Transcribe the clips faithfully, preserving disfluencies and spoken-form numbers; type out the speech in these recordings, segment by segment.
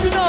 final.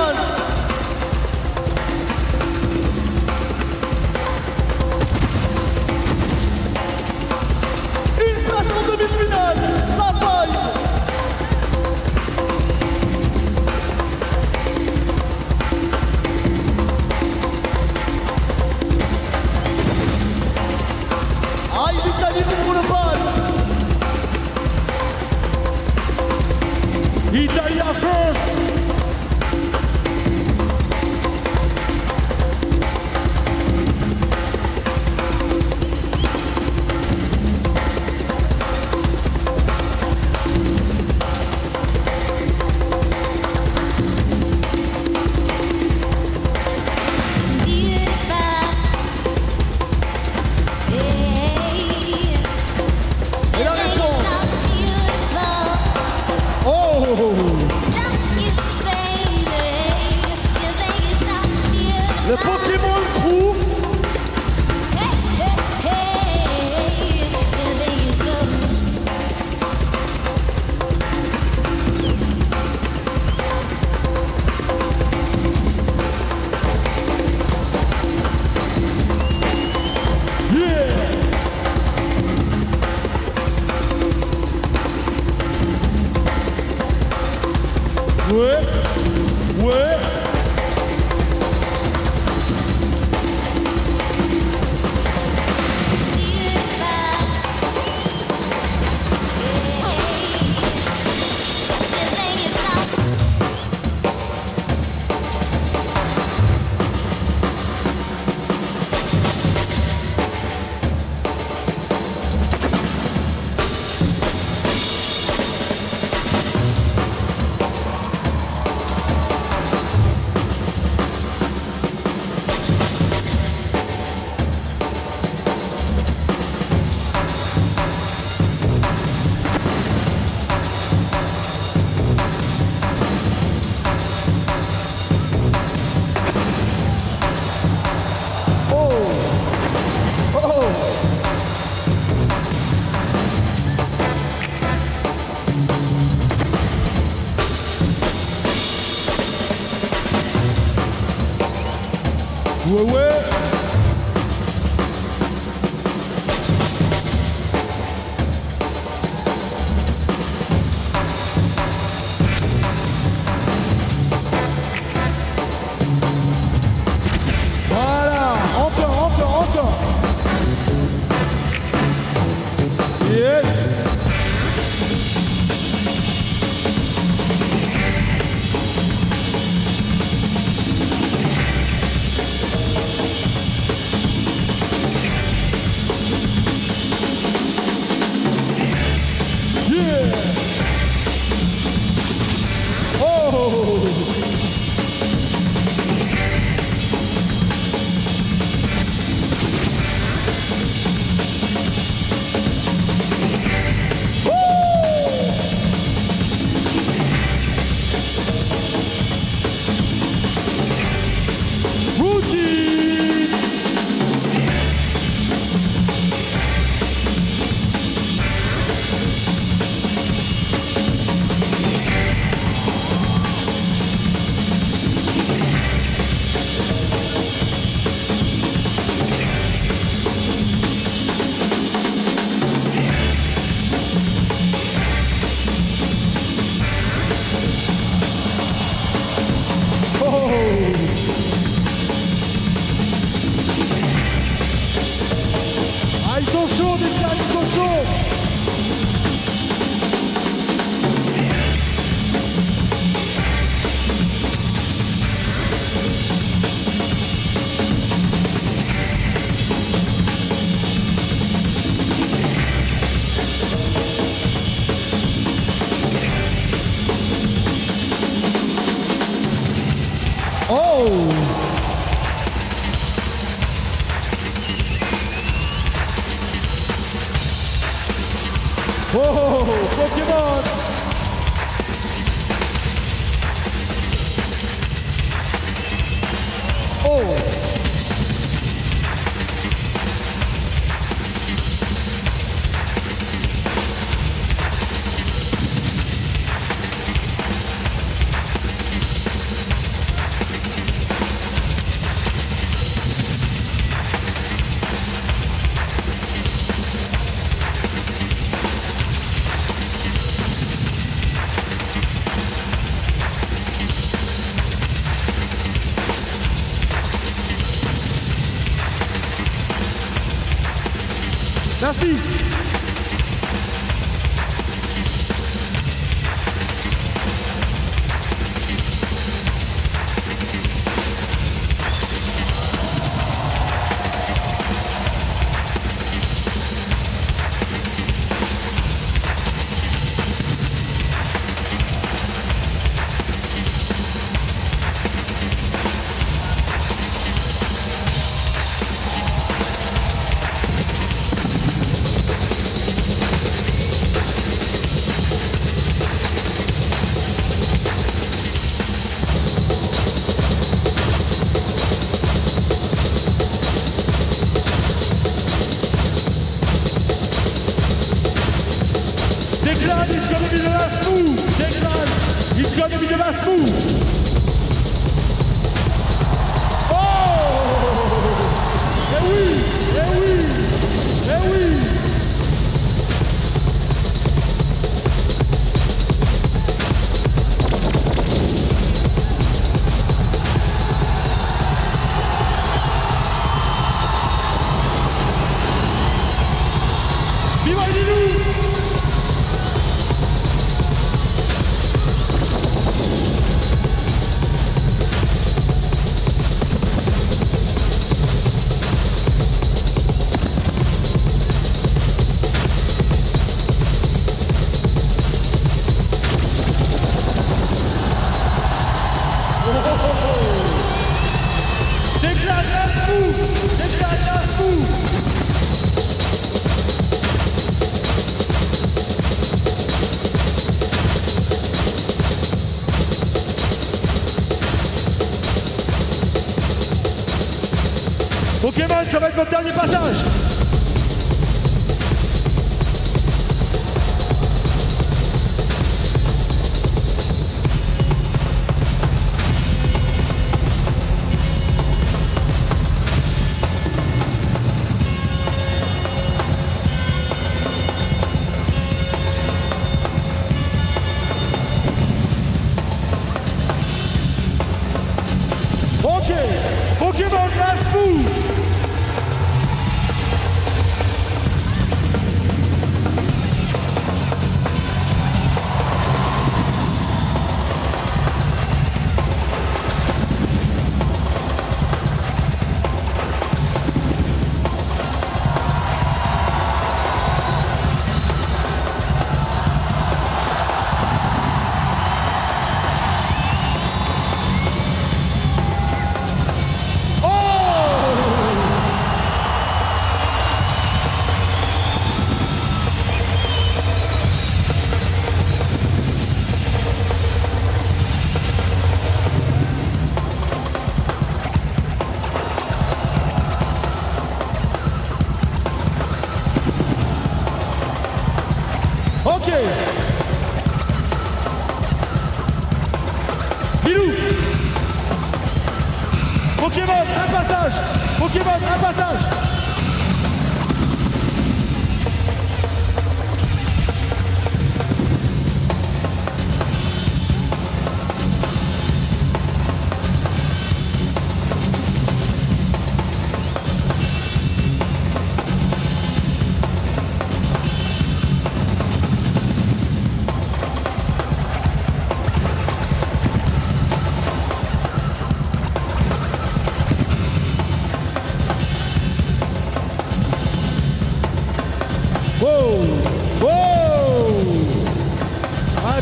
Justice! Declan, it's gonna be the last move! Declan, it's gonna be the last move! Oh! Eh oui! Eh oui! Eh oui! Viva nous! Ok man, ça va être votre dernier passage. Ok, ok man, last move. Okay. Bilou. Pokémon, un passage. Pokémon, un passage.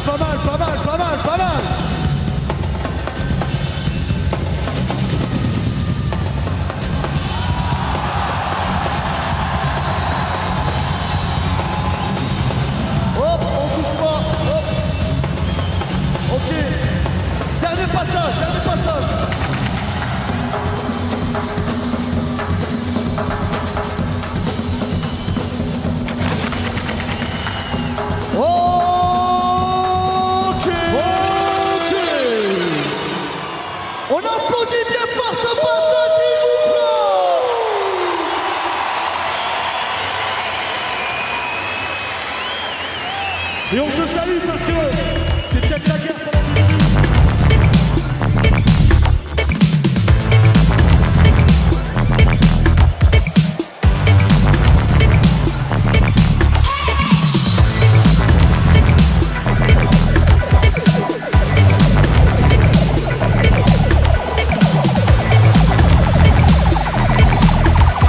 Pas mal, pas mal, pas mal, pas mal. Hop, on touche pas. Hop. Ok. Dernier passage, dernier passage. Et on se salue parce que c'est peut-être la guerre.